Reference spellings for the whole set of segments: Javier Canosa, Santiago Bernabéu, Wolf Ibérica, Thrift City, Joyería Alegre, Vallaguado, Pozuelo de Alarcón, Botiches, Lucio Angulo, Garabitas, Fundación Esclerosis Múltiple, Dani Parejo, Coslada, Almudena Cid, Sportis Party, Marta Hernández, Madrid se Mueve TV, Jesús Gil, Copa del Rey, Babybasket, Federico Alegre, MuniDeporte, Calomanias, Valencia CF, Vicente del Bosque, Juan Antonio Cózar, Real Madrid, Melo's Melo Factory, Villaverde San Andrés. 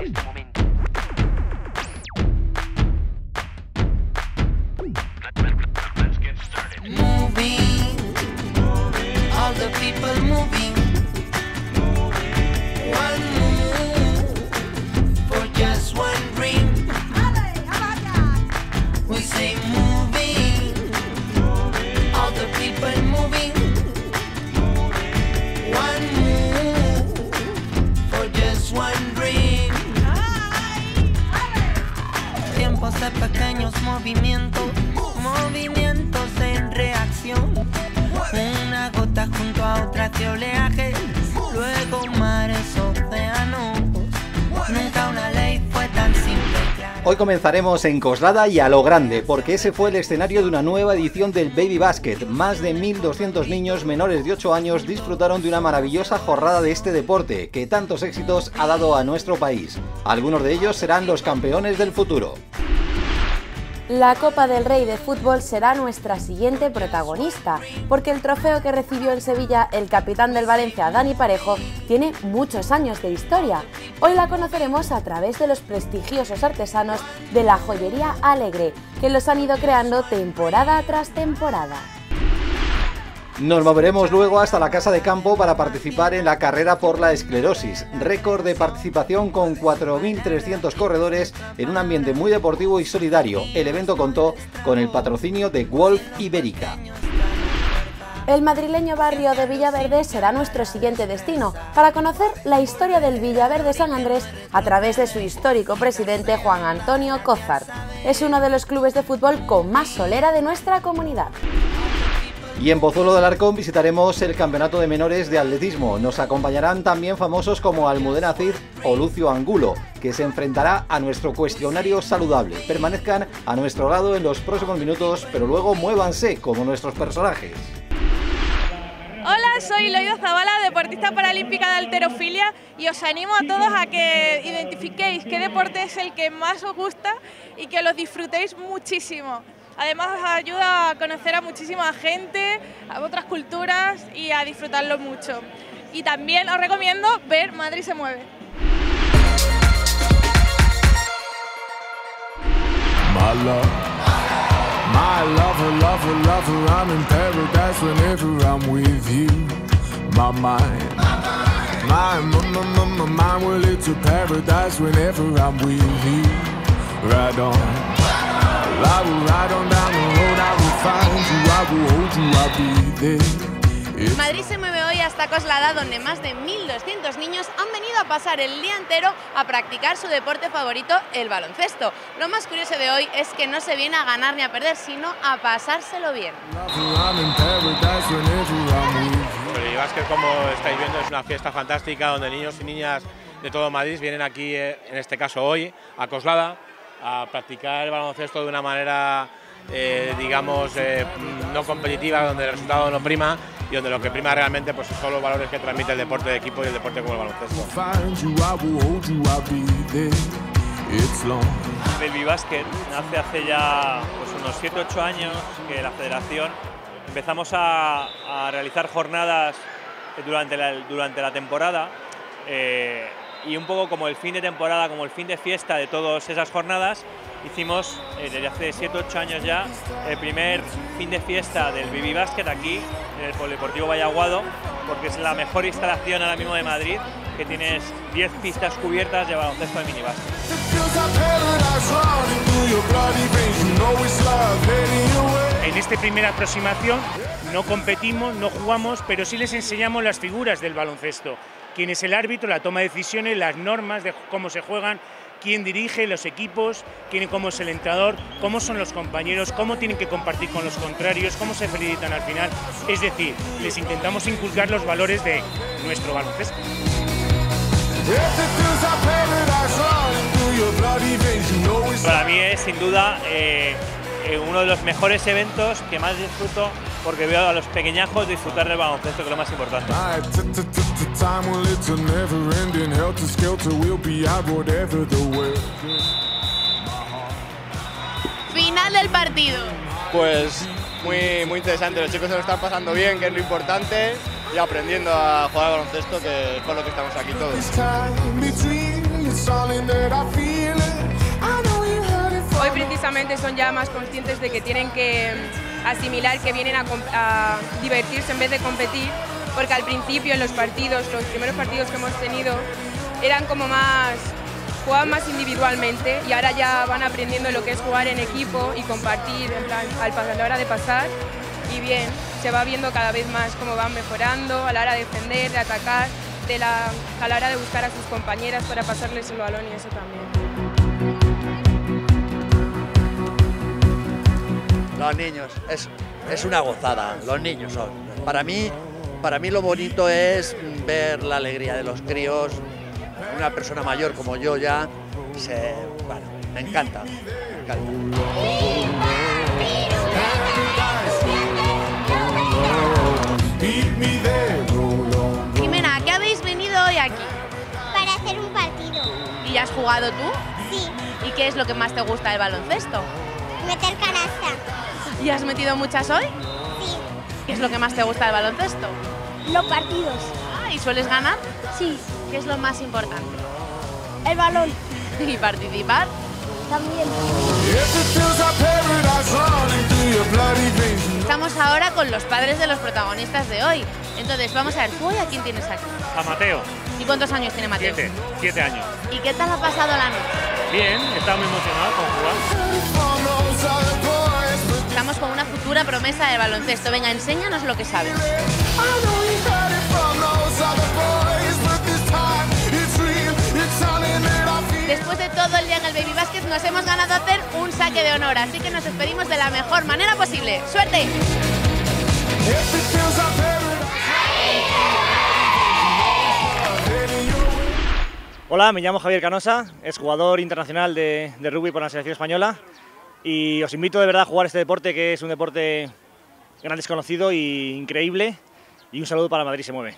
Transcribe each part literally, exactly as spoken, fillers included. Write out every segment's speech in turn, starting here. en este momento. Let's get started. Moving, moving, all the people moving, moving. One move for just one ring. We say moving, moving, all the people moving, moving. One move for just one ring. Tiempos de pequeños movimientos, movimientos en reacción. Una gota junto a otra de oleaje, luego mares, océanos. Nunca una ley fue tan simple. Hoy comenzaremos en Coslada y a lo grande, porque ese fue el escenario de una nueva edición del Babybasket. Más de mil doscientos niños menores de ocho años disfrutaron de una maravillosa jornada de este deporte, que tantos éxitos ha dado a nuestro país. Algunos de ellos serán los campeones del futuro. La Copa del Rey de fútbol será nuestra siguiente protagonista, porque el trofeo que recibió en Sevilla el capitán del Valencia, Dani Parejo, tiene muchos años de historia. Hoy la conoceremos a través de los prestigiosos artesanos de la Joyería Alegre, que los han ido creando temporada tras temporada. Nos moveremos luego hasta la Casa de Campo para participar en la carrera por la esclerosis, récord de participación con cuatro mil trescientos corredores en un ambiente muy deportivo y solidario. El evento contó con el patrocinio de Wolf Ibérica. El madrileño barrio de Villaverde será nuestro siguiente destino para conocer la historia del Villaverde San Andrés a través de su histórico presidente Juan Antonio Cózar. Es uno de los clubes de fútbol con más solera de nuestra comunidad. Y en Pozuelo del Arcón visitaremos el Campeonato de Menores de Atletismo. Nos acompañarán también famosos como Almudena Cid o Lucio Angulo, que se enfrentará a nuestro cuestionario saludable. Permanezcan a nuestro lado en los próximos minutos, pero luego muévanse como nuestros personajes. Hola, soy Loida Zabala, deportista paralímpica de halterofilia, y os animo a todos a que identifiquéis qué deporte es el que más os gusta y que los disfrutéis muchísimo. Además os ayuda a conocer a muchísima gente, a otras culturas y a disfrutarlo mucho. Y también os recomiendo ver Madrid se Mueve. I will ride on down the road, I will find you, I will hold you, I'll be there. Madrid se mueve hoy hasta Coslada, donde más de mil doscientos niños han venido a pasar el día entero a practicar su deporte favorito, el baloncesto. Lo más curioso de hoy es que no se viene a ganar ni a perder, sino a pasárselo bien. El Babybasket, como estáis viendo, es una fiesta fantástica donde niños y niñas de todo Madrid vienen aquí, en este caso hoy, a Coslada, a practicar el baloncesto de una manera, eh, digamos, eh, no competitiva, donde el resultado no prima y donde lo que prima realmente pues, son los valores que transmite el deporte de equipo y el deporte como el baloncesto. El Babybasket nace hace ya pues, unos siete u ocho años que la federación empezamos a, a realizar jornadas durante la, durante la temporada. Eh, Y un poco como el fin de temporada, como el fin de fiesta de todas esas jornadas, hicimos eh, desde hace siete u ocho años ya el primer fin de fiesta del Babybasket aquí en el Polideportivo Vallaguado, porque es la mejor instalación ahora mismo de Madrid, que tienes diez pistas cubiertas de baloncesto de minibásquet. En esta primera aproximación no competimos, no jugamos, pero sí les enseñamos las figuras del baloncesto. Quién es el árbitro, la toma de decisiones, las normas de cómo se juegan, quién dirige los equipos, quién cómo es el entrenador, cómo son los compañeros, cómo tienen que compartir con los contrarios, cómo se felicitan al final. Es decir, les intentamos inculcar los valores de nuestro baloncesto. Para mí es sin duda eh, uno de los mejores eventos que más disfruto, porque veo a los pequeñajos disfrutar del baloncesto, que es lo más importante. Final del partido. Pues muy, muy interesante, los chicos se lo están pasando bien, que es lo importante, y aprendiendo a jugar al baloncesto, que es por lo que estamos aquí todos. Hoy precisamente son ya más conscientes de que tienen que asimilar que vienen a, a divertirse en vez de competir, porque al principio en los partidos, los primeros partidos que hemos tenido, eran como más, jugaban más individualmente y ahora ya van aprendiendo lo que es jugar en equipo y compartir en plan, a la hora de pasar. Y bien, se va viendo cada vez más cómo van mejorando a la hora de defender, de atacar, de la, a la hora de buscar a sus compañeras para pasarles el balón y eso también. Los niños, es, es una gozada, los niños son. Para mí, para mí lo bonito es ver la alegría de los críos. Una persona mayor como yo ya, se, bueno, me encanta, me encanta. Jimena, ¿qué habéis venido hoy aquí? Para hacer un partido. ¿Y ya has jugado tú? Sí. ¿Y qué es lo que más te gusta del baloncesto? Meter canasta. ¿Y has metido muchas hoy? Sí. ¿Qué es lo que más te gusta del baloncesto? Los partidos. Ah, ¿y sueles ganar? Sí. ¿Qué es lo más importante? El balón. ¿Y participar? También. Estamos ahora con los padres de los protagonistas de hoy. Entonces, vamos a ver, ¿tú hoy a quién tienes aquí? A Mateo. ¿Y cuántos años tiene Mateo? Siete. Siete años. ¿Y qué tal ha pasado la noche? Bien, está muy emocionado con jugar. Estamos con una futura promesa del baloncesto. Venga, enséñanos lo que sabes. Después de todo el día en el Babybasket nos hemos ganado hacer un saque de honor, así que nos despedimos de la mejor manera posible. ¡Suerte! Hola, me llamo Javier Canosa, es jugador internacional de, de rugby por la selección española y os invito de verdad a jugar este deporte que es un deporte gran desconocido e increíble y un saludo para Madrid se Mueve.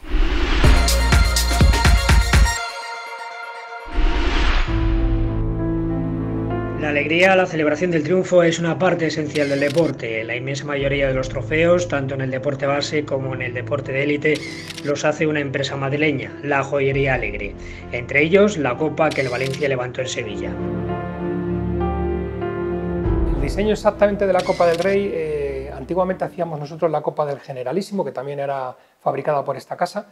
La alegría, la celebración del triunfo es una parte esencial del deporte. La inmensa mayoría de los trofeos, tanto en el deporte base como en el deporte de élite, los hace una empresa madrileña, la Joyería Alegre. Entre ellos, la copa que el Valencia levantó en Sevilla. El diseño exactamente de la Copa del Rey, eh, antiguamente hacíamos nosotros la Copa del Generalísimo, que también era fabricada por esta casa,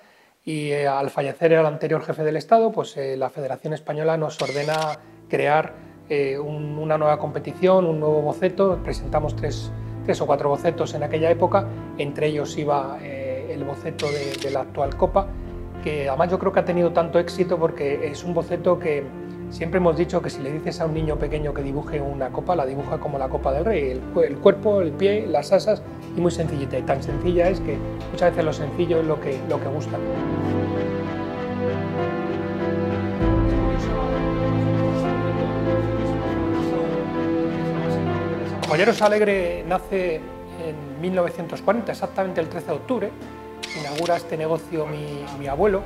y eh, al fallecer el anterior jefe del Estado, pues eh, la Federación Española nos ordena crear Eh, un, una nueva competición, un nuevo boceto. Presentamos tres, tres o cuatro bocetos en aquella época, entre ellos iba eh, el boceto de, de la actual Copa, que además yo creo que ha tenido tanto éxito porque es un boceto que siempre hemos dicho que si le dices a un niño pequeño que dibuje una copa, la dibuja como la Copa del Rey, el, el cuerpo, el pie, las asas, y muy sencillita, y tan sencilla es que muchas veces lo sencillo es lo que, lo que gusta. Joyeros Alegre nace en mil novecientos cuarenta, exactamente el trece de octubre. Inaugura este negocio mi, mi abuelo.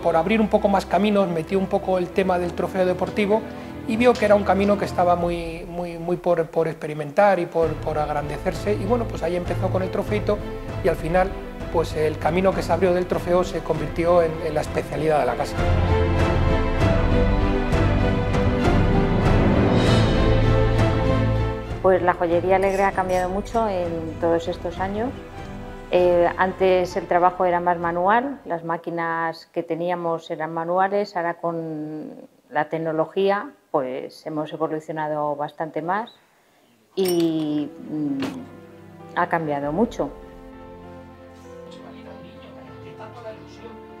Por abrir un poco más caminos, metió un poco el tema del trofeo deportivo y vio que era un camino que estaba muy, muy, muy por, por experimentar y por, por agrandecerse. Y bueno, pues ahí empezó con el trofeito y al final, pues el camino que se abrió del trofeo se convirtió en, en la especialidad de la casa. Pues la Joyería Alegre ha cambiado mucho en todos estos años. Eh, antes el trabajo era más manual, las máquinas que teníamos eran manuales, ahora con la tecnología pues hemos evolucionado bastante más y mm, ha cambiado mucho.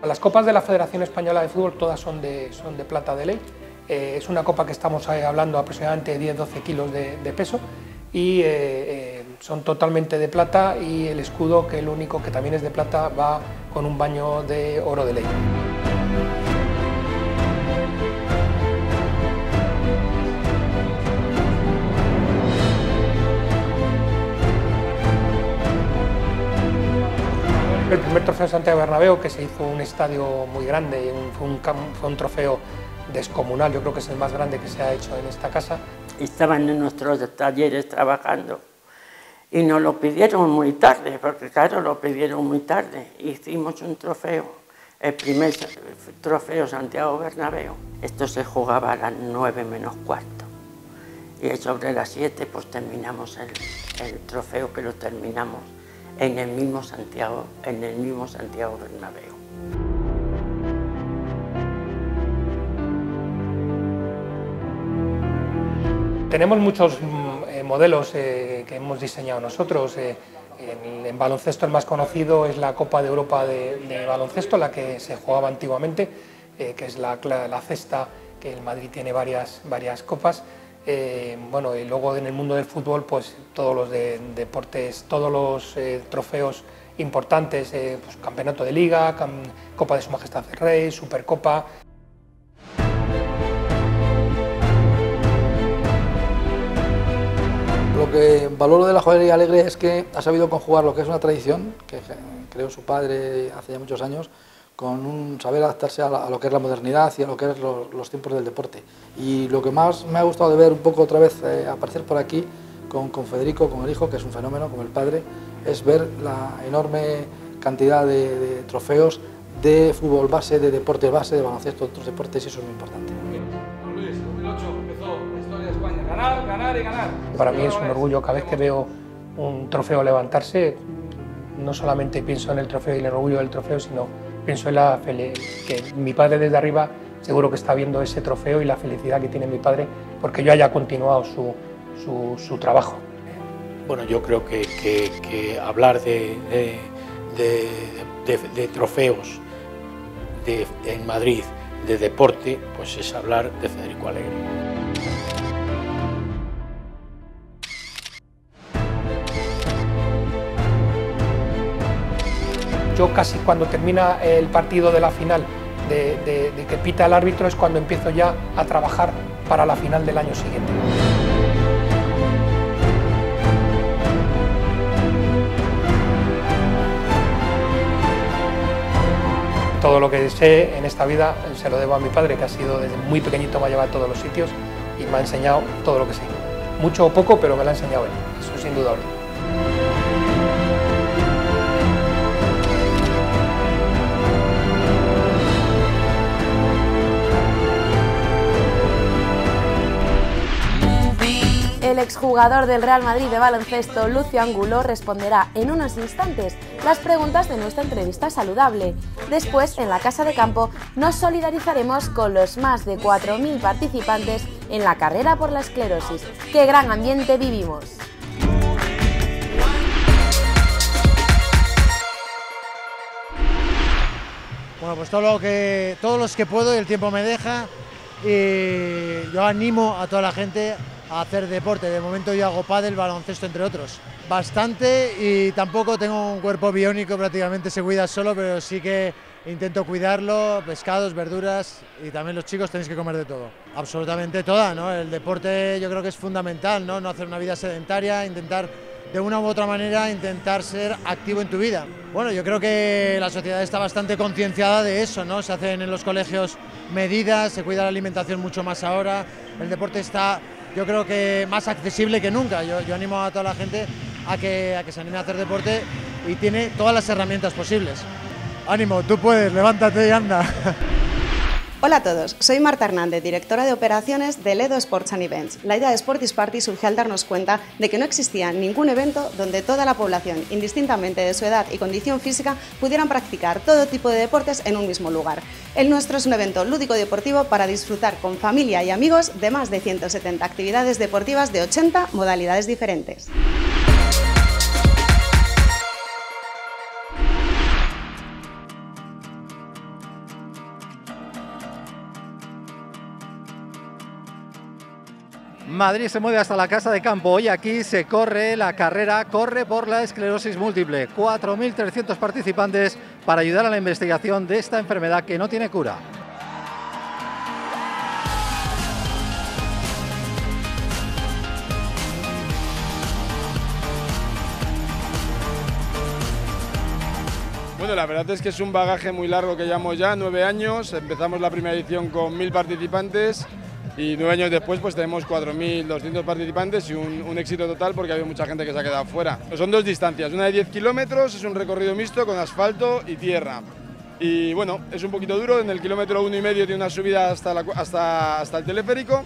Las copas de la Federación Española de Fútbol todas son de, son de plata de ley. Eh, es una copa que estamos hablando aproximadamente de diez a doce kilos de, de peso y eh, eh, son totalmente de plata y el escudo, que el único que también es de plata, va con un baño de oro de ley. El primer trofeo de Santiago Bernabéu, que se hizo un estadio muy grande, un, fue, un, fue un trofeo descomunal, yo creo que es el más grande que se ha hecho en esta casa. Estaban en nuestros talleres trabajando y nos lo pidieron muy tarde, porque claro, lo pidieron muy tarde. Hicimos un trofeo El primer trofeo Santiago Bernabéu, esto se jugaba a las nueve menos cuarto. Y sobre las siete pues terminamos el, el trofeo, que lo terminamos en el mismo Santiago, en el mismo Santiago Bernabéu. Tenemos muchos eh, modelos eh, que hemos diseñado nosotros. Eh, en, en baloncesto el más conocido es la Copa de Europa de, de baloncesto, la que se jugaba antiguamente, eh, que es la, la, la cesta, que el Madrid tiene varias, varias copas. Eh, bueno, y luego en el mundo del fútbol, pues todos los de, deportes, todos los eh, trofeos importantes, eh, pues, campeonato de liga, cam, Copa de Su Majestad el Rey, Supercopa. Lo que valoro de la Joyería Alegre es que ha sabido conjugar lo que es una tradición, que creó su padre hace ya muchos años, con un saber adaptarse a, la, a lo que es la modernidad y a lo que es lo, los tiempos del deporte. Y lo que más me ha gustado de ver un poco otra vez eh, aparecer por aquí con, con Federico, con el hijo, que es un fenómeno, como el padre, es ver la enorme cantidad de, de trofeos de fútbol base, de deporte base, de baloncesto, de otros deportes, y eso es muy importante. Luis, dos mil ocho empezó la historia de España, ganar, ganar y ganar. Para mí es un orgullo, cada vez que veo un trofeo levantarse, no solamente pienso en el trofeo y el orgullo del trofeo, sino pienso en la que mi padre desde arriba seguro que está viendo ese trofeo y la felicidad que tiene mi padre porque yo haya continuado su, su, su trabajo. Bueno, yo creo que, que, que hablar de, de, de, de, de trofeos de, en Madrid, de deporte, pues es hablar de Federico Alegre. Yo casi cuando termina el partido de la final, de, de, de que pita el árbitro, es cuando empiezo ya a trabajar para la final del año siguiente. Todo lo que sé en esta vida se lo debo a mi padre, que ha sido desde muy pequeñito, me ha llevado a todos los sitios y me ha enseñado todo lo que sé. Mucho o poco, pero me lo ha enseñado él, eso es indudable. El exjugador del Real Madrid de baloncesto, Lucio Angulo, responderá en unos instantes las preguntas de nuestra entrevista saludable. Después, en la Casa de Campo, nos solidarizaremos con los más de cuatro mil participantes en la carrera por la esclerosis. ¡Qué gran ambiente vivimos! Bueno, pues todo lo que, todos los que puedo y el tiempo me deja, y yo animo a toda la gente a hacer deporte. De momento yo hago pádel, baloncesto, entre otros. Bastante, y tampoco tengo un cuerpo biónico, prácticamente se cuida solo, pero sí que intento cuidarlo, pescados, verduras, y también los chicos tenéis que comer de todo. Absolutamente toda, ¿no? El deporte yo creo que es fundamental, ¿no? No hacer una vida sedentaria, intentar de una u otra manera, intentar ser activo en tu vida. Bueno, yo creo que la sociedad está bastante concienciada de eso, ¿no? Se hacen en los colegios medidas, se cuida la alimentación mucho más ahora, el deporte está, yo creo que más accesible que nunca. Yo, yo animo a toda la gente a que, a que se anime a hacer deporte, y tiene todas las herramientas posibles. Ánimo, tú puedes, levántate y anda. Hola a todos, soy Marta Hernández, directora de operaciones de Ledo Sports and Events. La idea de Sportis Party surgió al darnos cuenta de que no existía ningún evento donde toda la población, indistintamente de su edad y condición física, pudieran practicar todo tipo de deportes en un mismo lugar. El nuestro es un evento lúdico deportivo para disfrutar con familia y amigos de más de ciento setenta actividades deportivas de ochenta modalidades diferentes. Madrid se mueve hasta la Casa de Campo. Hoy aquí se corre la carrera, corre por la esclerosis múltiple. cuatro mil trescientos participantes para ayudar a la investigación de esta enfermedad que no tiene cura. Bueno, la verdad es que es un bagaje muy largo que llevamos ya, nueve años. Empezamos la primera edición con mil participantes. Y nueve años después pues tenemos cuatro mil doscientos participantes y un, un éxito total, porque ha habido mucha gente que se ha quedado fuera. Son dos distancias, una de diez kilómetros, es un recorrido mixto con asfalto y tierra. Y bueno, es un poquito duro, en el kilómetro uno y medio tiene una subida hasta, la, hasta, hasta el teleférico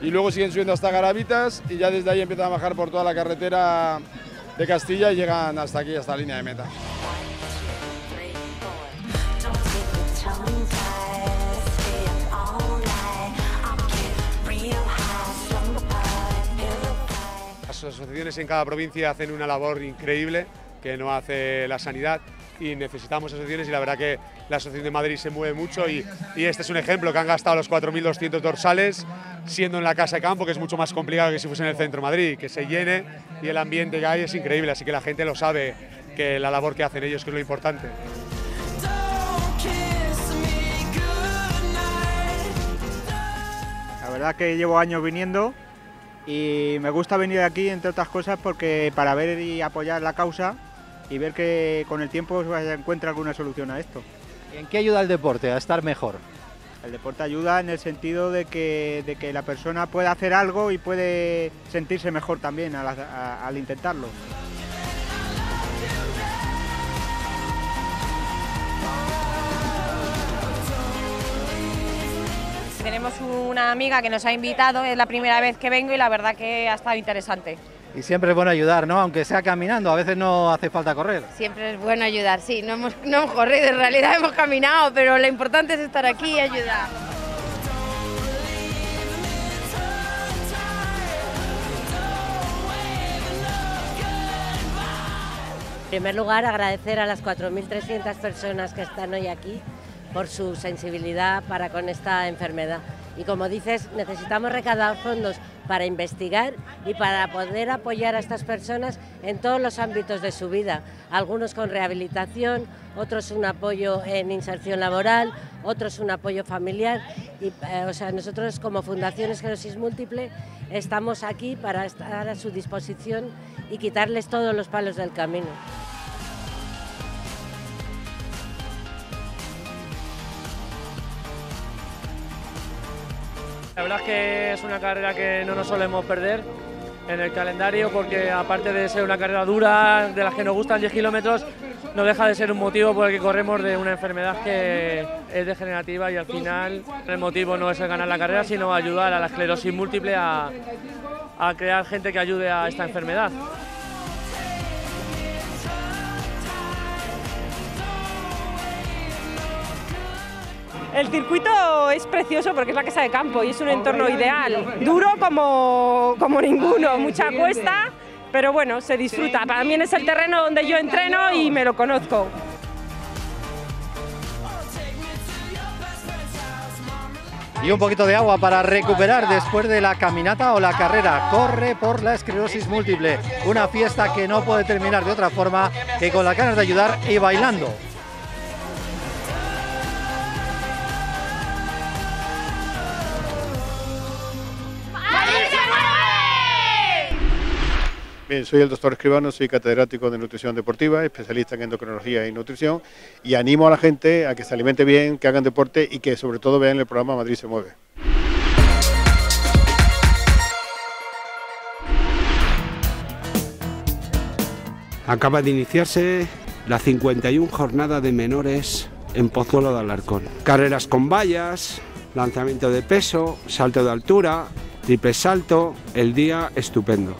y luego siguen subiendo hasta Garabitas y ya desde ahí empiezan a bajar por toda la carretera de Castilla y llegan hasta aquí, hasta la línea de meta. Las asociaciones en cada provincia hacen una labor increíble que no hace la sanidad y necesitamos asociaciones y la verdad que la Asociación de Madrid se mueve mucho y, y este es un ejemplo, que han gastado los cuatro mil doscientos dorsales siendo en la casa de campo, que es mucho más complicado que si fuese en el centro de Madrid, que se llene y el ambiente que hay es increíble, así que la gente lo sabe, que la labor que hacen ellos que es lo importante. La verdad que llevo años viniendo y me gusta venir aquí entre otras cosas porque para ver y apoyar la causa y ver que con el tiempo se encuentra alguna solución a esto. ¿En qué ayuda el deporte a estar mejor? El deporte ayuda en el sentido de que, de que la persona puede hacer algo y puede sentirse mejor también al, a, al intentarlo. Tenemos una amiga que nos ha invitado, es la primera vez que vengo y la verdad que ha estado interesante. Y siempre es bueno ayudar, ¿no? Aunque sea caminando, a veces no hace falta correr. Siempre es bueno ayudar, sí, no hemos, no hemos corrido, en realidad hemos caminado, pero lo importante es estar aquí y ayudar. En primer lugar, agradecer a las cuatro mil trescientas personas que están hoy aquí por su sensibilidad para con esta enfermedad. Y como dices, necesitamos recaudar fondos para investigar y para poder apoyar a estas personas en todos los ámbitos de su vida, algunos con rehabilitación, otros un apoyo en inserción laboral, otros un apoyo familiar. Y, eh, o sea, nosotros como Fundación Esclerosis Múltiple estamos aquí para estar a su disposición y quitarles todos los palos del camino. La verdad es que es una carrera que no nos solemos perder en el calendario porque aparte de ser una carrera dura, de las que nos gustan diez kilómetros, no deja de ser un motivo por el que corremos de una enfermedad que es degenerativa y al final el motivo no es el ganar la carrera, sino ayudar a la esclerosis múltiple a, a crear gente que ayude a esta enfermedad. El circuito es precioso porque es la casa de campo y es un entorno ideal, duro como, como ninguno, mucha cuesta, pero bueno, se disfruta. Para mí es el terreno donde yo entreno y me lo conozco. Y un poquito de agua para recuperar después de la caminata o la carrera. Corre por la esclerosis múltiple, una fiesta que no puede terminar de otra forma que con las ganas de ayudar y bailando. Bien, soy el doctor Escribano, soy catedrático de nutrición deportiva, especialista en endocrinología y nutrición y animo a la gente a que se alimente bien, que hagan deporte y que sobre todo vean el programa Madrid se mueve. Acaba de iniciarse la cincuenta y una jornada de menores en Pozuelo de Alarcón. Carreras con vallas, lanzamiento de peso, salto de altura, triple salto, el día estupendo.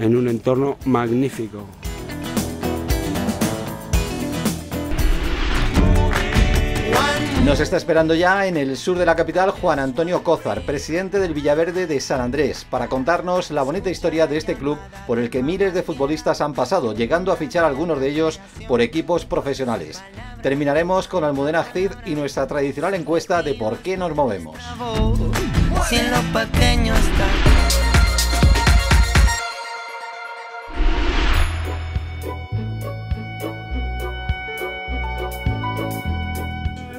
En un entorno magnífico. Nos está esperando ya en el sur de la capital Juan Antonio Cózar, presidente del Villaverde de San Andrés, para contarnos la bonita historia de este club por el que miles de futbolistas han pasado, llegando a fichar algunos de ellos por equipos profesionales. Terminaremos con Almudena Cid y nuestra tradicional encuesta de por qué nos movemos. Sin los pequeños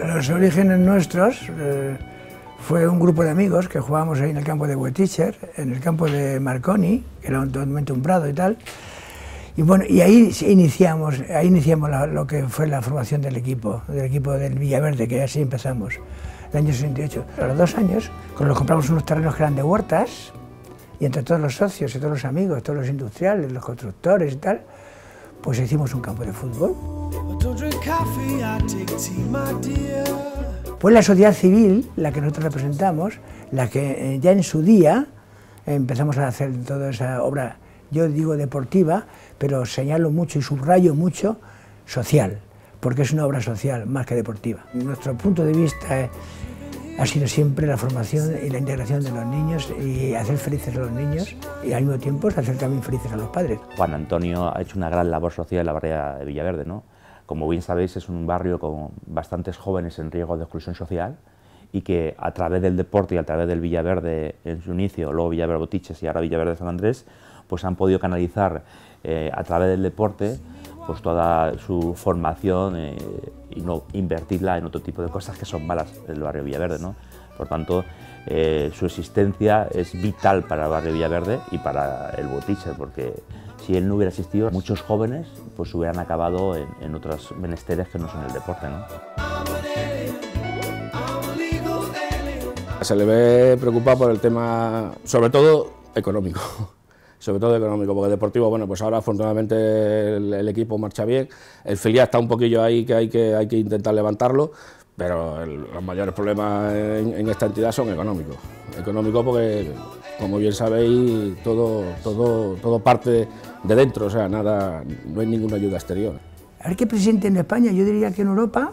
los orígenes nuestros eh, fue un grupo de amigos que jugábamos ahí en el campo de Hueticher, en el campo de Marconi, que era un, totalmente un prado y tal, y bueno, y ahí iniciamos, ahí iniciamos la, lo que fue la formación del equipo, del equipo del Villaverde, que así empezamos, el año sesenta y ocho. A los dos años, cuando los compramos unos terrenos que eran de huertas, y entre todos los socios y todos los amigos, todos los industriales, los constructores y tal, pues hicimos un campo de fútbol. Fue la sociedad civil la que nosotros representamos, la que ya en su día empezamos a hacer toda esa obra, yo digo deportiva, pero señalo mucho y subrayo mucho social, porque es una obra social más que deportiva. Nuestro punto de vista es, ha sido siempre la formación y la integración de los niños y hacer felices a los niños y al mismo tiempo hacer también felices a los padres. Juan Antonio ha hecho una gran labor social en la barriada de Villaverde, ¿no? Como bien sabéis, es un barrio con bastantes jóvenes en riesgo de exclusión social y que a través del deporte y a través del Villaverde en su inicio, luego Villaverde Botiches y ahora Villaverde San Andrés, pues han podido canalizar eh, a través del deporte pues toda su formación eh, y no invertirla en otro tipo de cosas que son malas del barrio Villaverde, ¿no? Por tanto, eh, su existencia es vital para el barrio Villaverde y para el Botiche, porque si él no hubiera existido, muchos jóvenes pues hubieran acabado en, en otros menesteres que no son el deporte, ¿no? Se le ve preocupado por el tema, sobre todo económico. sobre todo económico, porque el deportivo, bueno, pues ahora afortunadamente el, el equipo marcha bien, el filial está un poquillo ahí que hay que, hay que intentar levantarlo, pero el, los mayores problemas en, en esta entidad son económicos, económicos porque, como bien sabéis, todo, todo, todo parte de dentro, o sea, nada, no hay ninguna ayuda exterior. A ver qué presidente en España, yo diría que en Europa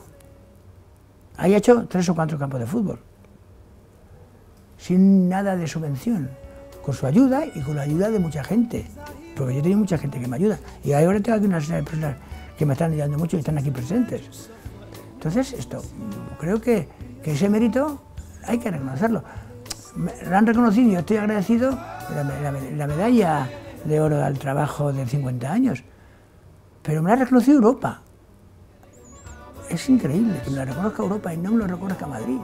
haya hecho tres o cuatro campos de fútbol, sin nada de subvención, con su ayuda y con la ayuda de mucha gente, porque yo he tenido mucha gente que me ayuda, y ahora tengo aquí una serie de personas que me están ayudando mucho y están aquí presentes. Entonces, esto, creo que, que ese mérito hay que reconocerlo. Me, lo han reconocido y yo estoy agradecido de la, la, la medalla de oro al trabajo de cincuenta años, pero me la ha reconocido Europa. Es increíble que me la reconozca Europa y no me lo reconozca Madrid.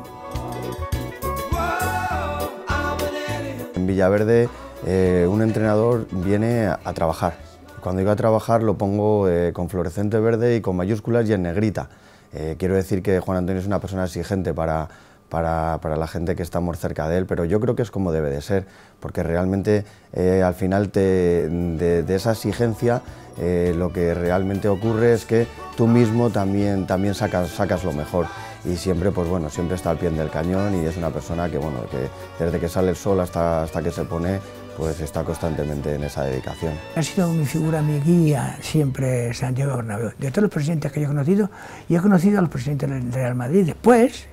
En Villaverde eh, un entrenador viene a, a trabajar. Cuando digo a trabajar lo pongo eh, con fluorescente verde y con mayúsculas y en negrita. Eh, quiero decir que Juan Antonio es una persona exigente para, para, para la gente que estamos cerca de él, pero yo creo que es como debe de ser, porque realmente eh, al final te, de, de esa exigencia eh, lo que realmente ocurre es que tú mismo también, también sacas, sacas lo mejor. Y siempre, pues bueno, siempre está al pie del cañón y es una persona que, bueno, que desde que sale el sol hasta, hasta que se pone, pues está constantemente en esa dedicación. Ha sido mi figura, mi guía, siempre Santiago Bernabéu. De todos los presidentes que yo he conocido, y he conocido a los presidentes del Real Madrid. Después,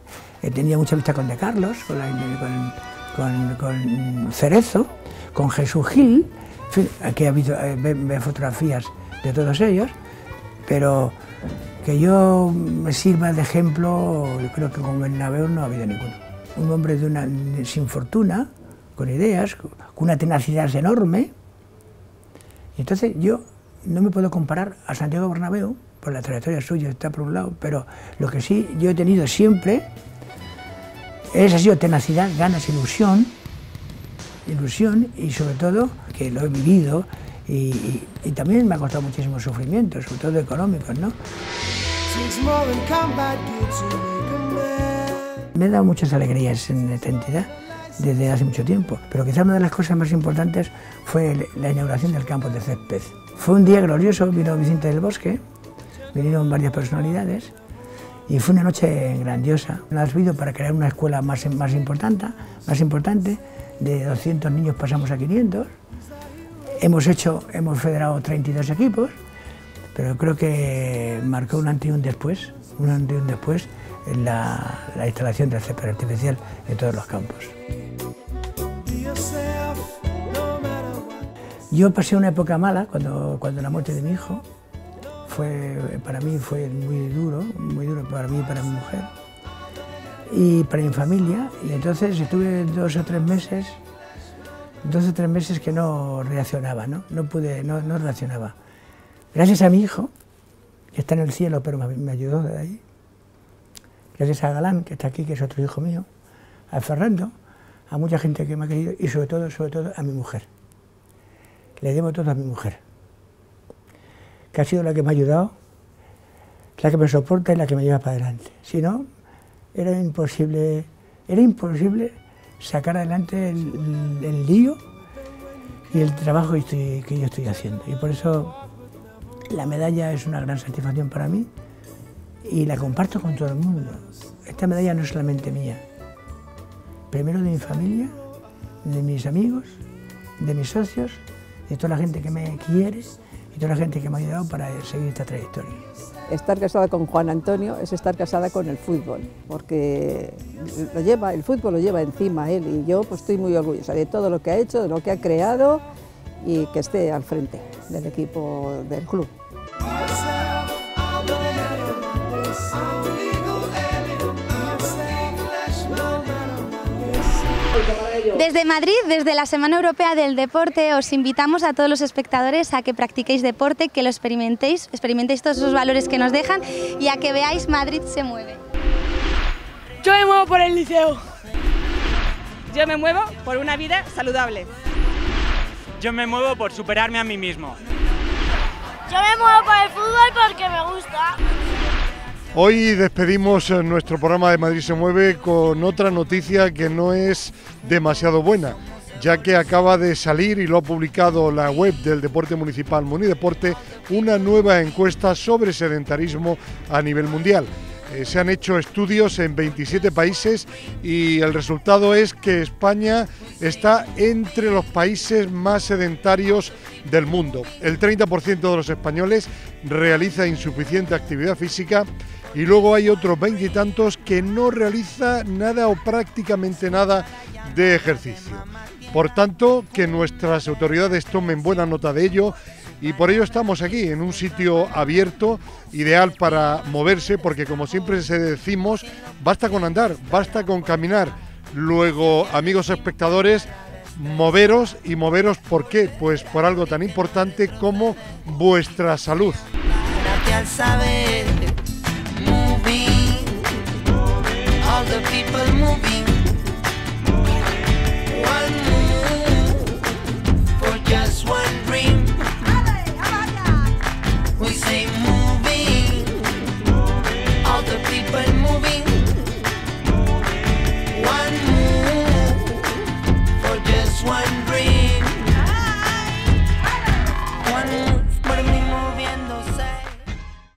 he tenido mucha vista con De Carlos, con, la, con, con, con Cerezo, con Jesús Gil, en fin, aquí ha habido eh, fotografías de todos ellos, pero que yo me sirva de ejemplo, yo creo que con Bernabéu no ha habido ninguno. Un hombre de una, sin fortuna, con ideas, con una tenacidad enorme. Y entonces yo no me puedo comparar a Santiago Bernabéu, por la trayectoria suya está por un lado, pero lo que sí yo he tenido siempre es, ha sido tenacidad, ganas, ilusión, ilusión y sobre todo que lo he vivido. Y, y, y también me ha costado muchísimo sufrimiento, sobre todo económicos, ¿no? Me he dado muchas alegrías en esta entidad desde hace mucho tiempo, pero quizás una de las cosas más importantes fue la inauguración del campo de césped. Fue un día glorioso, vino Vicente del Bosque, vinieron varias personalidades y fue una noche grandiosa. Nos ha servido para crear una escuela más, más, importante, más importante, de doscientos niños pasamos a quinientos. Hemos hecho, hemos federado treinta y dos equipos, pero creo que marcó un antes y un después, un antes y un después en la, la instalación del césped artificial en todos los campos. Yo pasé una época mala cuando, cuando la muerte de mi hijo, fue, para mí fue muy duro, muy duro para mí y para mi mujer, y para mi familia, y entonces estuve dos o tres meses dos o tres meses que no reaccionaba, ¿no? No pude, no, no reaccionaba. Gracias a mi hijo, que está en el cielo, pero me, me ayudó de ahí. Gracias a Galán, que está aquí, que es otro hijo mío, a Fernando, a mucha gente que me ha querido y sobre todo, sobre todo a mi mujer. Le debo todo a mi mujer, que ha sido la que me ha ayudado, la que me soporta y la que me lleva para adelante. Si no, era imposible, era imposible sacar adelante el, el, el lío y el trabajo que, estoy, que yo estoy haciendo. Y por eso La medalla es una gran satisfacción para mí y la comparto con todo el mundo. Esta medalla no es solamente mía, primero de mi familia, de mis amigos, de mis socios, de toda la gente que me quiere y toda la gente que me ha ayudado para seguir esta trayectoria. Estar casada con Juan Antonio es estar casada con el fútbol, porque lo lleva, el fútbol lo lleva encima él, y yo pues estoy muy orgullosa de todo lo que ha hecho, de lo que ha creado y que esté al frente del equipo del club. Desde Madrid, desde la Semana Europea del Deporte, os invitamos a todos los espectadores a que practiquéis deporte, que lo experimentéis, experimentéis todos esos valores que nos dejan y a que veáis Madrid se mueve. Yo me muevo por el liceo. Yo me muevo por una vida saludable. Yo me muevo por superarme a mí mismo. Yo me muevo por el fútbol porque me gusta. Hoy despedimos nuestro programa de Madrid se mueve con otra noticia que no es demasiado buena, ya que acaba de salir y lo ha publicado la web del Deporte Municipal MuniDeporte una nueva encuesta sobre sedentarismo a nivel mundial. Eh, se han hecho estudios en veintisiete países y el resultado es que España está entre los países más sedentarios del mundo. El treinta por ciento de los españoles realiza insuficiente actividad física y luego hay otros veinte y tantos que no realiza nada o prácticamente nada de ejercicio. Por tanto, que nuestras autoridades tomen buena nota de ello. Y por ello estamos aquí, en un sitio abierto, ideal para moverse, porque como siempre se decimos, basta con andar, basta con caminar. Luego, amigos espectadores, moveros y moveros, ¿por qué? Pues por algo tan importante como vuestra salud.